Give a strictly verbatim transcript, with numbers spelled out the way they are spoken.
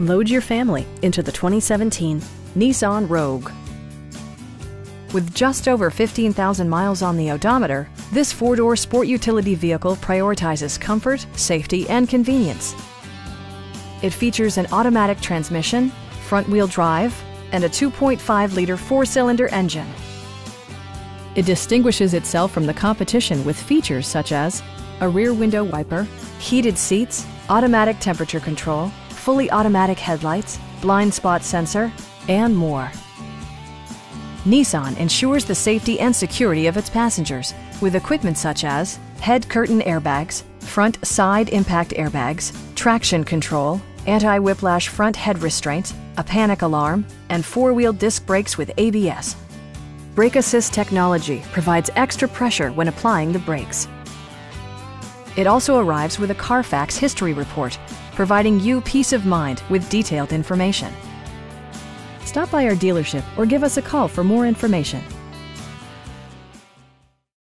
Load your family into the twenty seventeen Nissan Rogue. With just over fifteen thousand miles on the odometer, this four-door sport utility vehicle prioritizes comfort, safety, and convenience. It features an automatic transmission, front-wheel drive, and a two point five liter four-cylinder engine. It distinguishes itself from the competition with features such as a rear window wiper, heated seats, automatic temperature control, fully automatic headlights, blind spot sensor, and more. Nissan ensures the safety and security of its passengers with equipment such as head curtain airbags, front side impact airbags, traction control, anti-whiplash front head restraints, a panic alarm, and four-wheel disc brakes with A B S. Brake assist technology provides extra pressure when applying the brakes. It also arrives with a Carfax history report, providing you peace of mind with detailed information. Stop by our dealership or give us a call for more information.